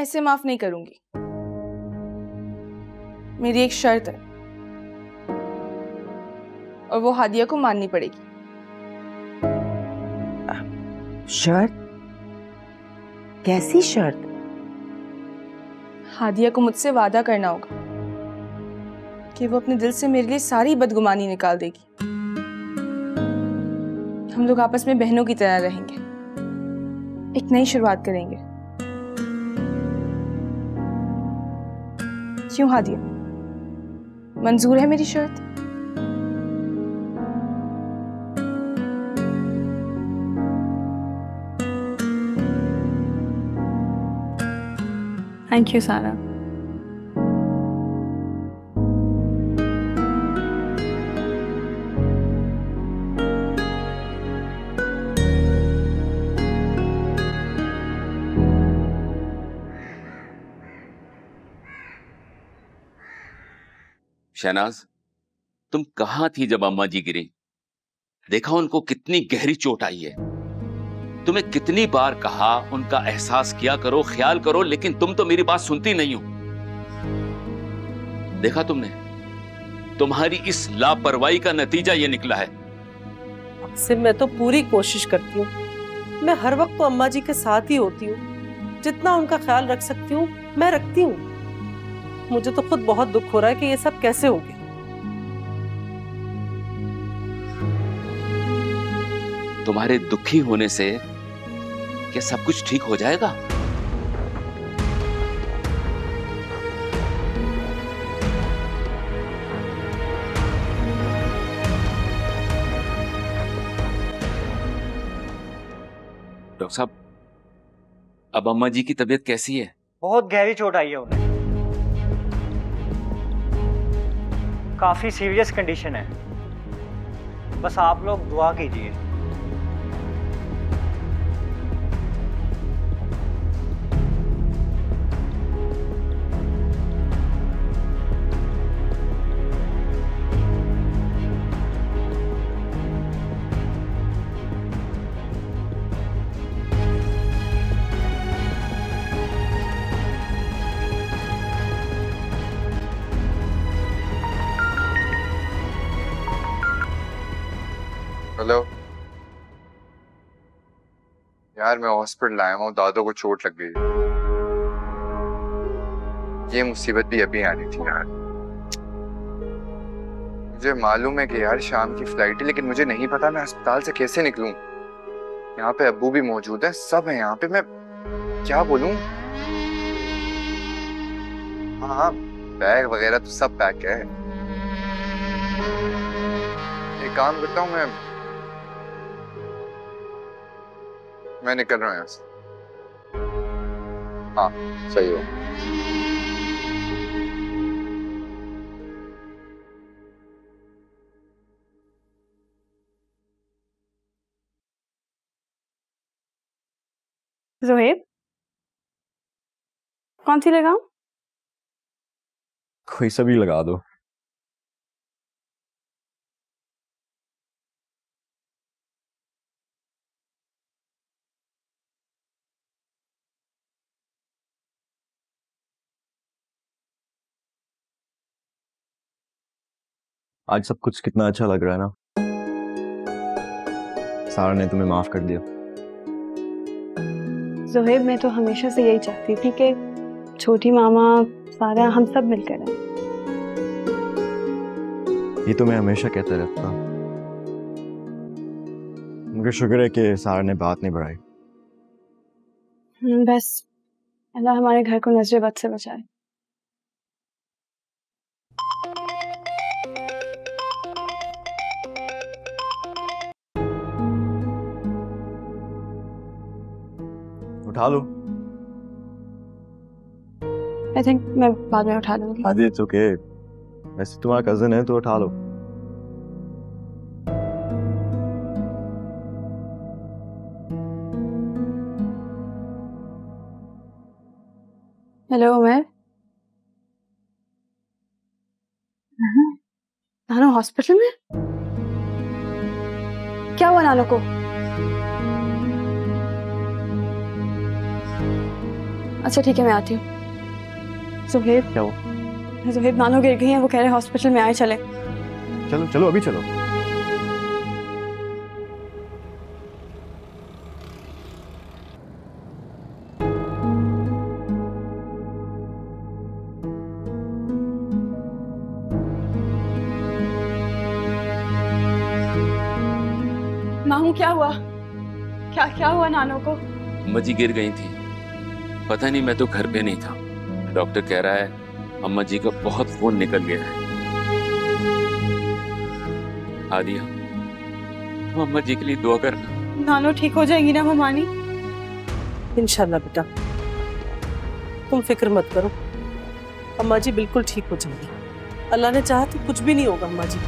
ऐसे माफ नहीं करूंगी। मेरी एक शर्त है और वो हादिया को माननी पड़ेगी। शर्त? कैसी शर्त? हादिया को मुझसे वादा करना होगा कि वो अपने दिल से मेरे लिए सारी बदगुमानी निकाल देगी। हम लोग आपस में बहनों की तरह रहेंगे, एक नई शुरुआत करेंगे। क्यों हादिया, मंजूर है मेरी शर्त? थैंक यू सारा। शहनाज, तुम कहाँ थी जब अम्मा जी गिरी? देखा उनको कितनी गहरी चोट आई है। तुम्हें कितनी बार कहा उनका एहसास किया करो, ख्याल करो, लेकिन तुम तो मेरी बात सुनती नहीं हो। देखा तुमने, तुम्हारी इस लापरवाही का नतीजा ये निकला है। अब से मैं तो पूरी कोशिश करती हूँ, मैं हर वक्त तो अम्मा जी के साथ ही होती हूँ। जितना उनका ख्याल रख सकती हूँ मैं रखती हूँ। मुझे तो खुद बहुत दुख हो रहा है कि ये सब कैसे हो गया। तुम्हारे दुखी होने से क्या सब कुछ ठीक हो जाएगा? डॉक्टर साहब, अब अम्मा जी की तबीयत कैसी है? बहुत गहरी चोट आई है उन्हें, काफी सीरियस कंडीशन है। बस आप लोग दुआ कीजिए। हेलो यार, मैं हॉस्पिटल आया हूँ। दादो को चोट लग गई। ये मुसीबत भी अभी आनी थी यार। मुझे मालूम है कि यार शाम की फ्लाइट है, लेकिन मुझे नहीं पता मैं अस्पताल से कैसे निकलूं। यहाँ पे अब्बू भी मौजूद है, सब है यहाँ पे, मैं क्या बोलूं? हाँ, बैग वगैरह तो सब पैक है। एक काम करता हूँ, मैं निकल रहा हूँ यहाँ से। हाँ सही हो। जोहेब, कौन सी लगाऊं? कोई सभी लगा दो। आज सब कुछ कितना अच्छा लग रहा है ना। सारा ने तुम्हें माफ कर दिया। जोहेब, मैं तो हमेशा से यही चाहती थी कि छोटी मामा, सारा, हम सब मिलकर रहें। ये तो मैं हमेशा कहते रहता, मुझे शुक्र है कि सारा ने बात नहीं बढ़ाई। बस अल्लाह हमारे घर को नजर बद से बचाए। उठा लो। I think मैं बाद में उठा लूंगी। आदि, it's okay। वैसे तुम्हारा कजन है तो उठा लो। हेलो उमर, नानो हॉस्पिटल में? क्या हुआ नानो को? अच्छा ठीक है, मैं आती हूँ। सुहेब, क्या हुआ? सुहेब मानो गिर गई है, वो कह रहे हैं हॉस्पिटल में आए। चले, चलो चलो अभी चलो। मामू क्या हुआ? क्या हुआ नानो को? अम्मा जी गिर गई थी, पता नहीं, मैं तो घर पे नहीं था। डॉक्टर कह रहा है अम्मा जी का बहुत खून निकल गया है। आदिया, तुम अम्मा जी के लिए दुआ करना। नानो ठीक हो जाएंगी ना मम्मानी? इंशाल्लाह बेटा, तुम फिक्र मत करो, अम्मा जी बिल्कुल ठीक हो जाएंगी। अल्लाह ने चाहा तो कुछ भी नहीं होगा अम्मा जी।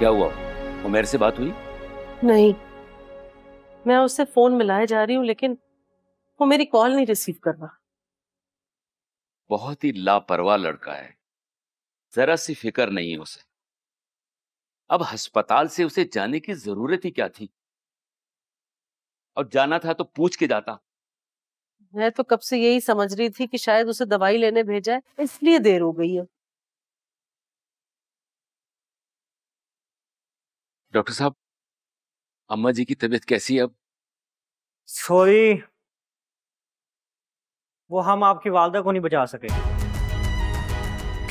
क्या हुआ? उमेर से बात हुई? नहीं, मैं उससे फोन मिलाए जा रही हूँ, लेकिन वो मेरी कॉल नहीं रिसीव कर रहा। बहुत ही लापरवाह लड़का है, जरा सी फिक्र नहीं है उसे। अब अस्पताल से उसे जाने की जरूरत ही क्या थी? और जाना था तो पूछ के जाता। मैं तो कब से यही समझ रही थी कि शायद उसे दवाई लेने भेजा है, इसलिए देर हो गई है। डॉक्टर साहब, अम्मा जी की तबीयत कैसी है अब? सॉरी, वो हम आपकी वालिदा को नहीं बचा सके।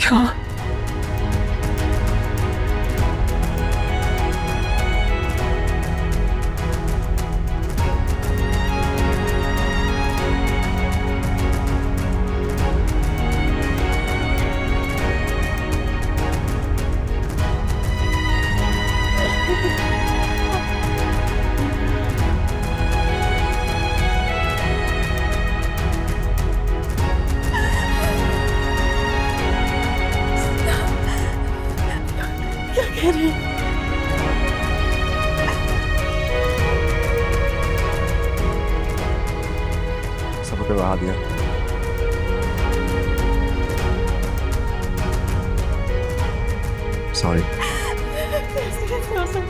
क्या? आ गया। सॉरी।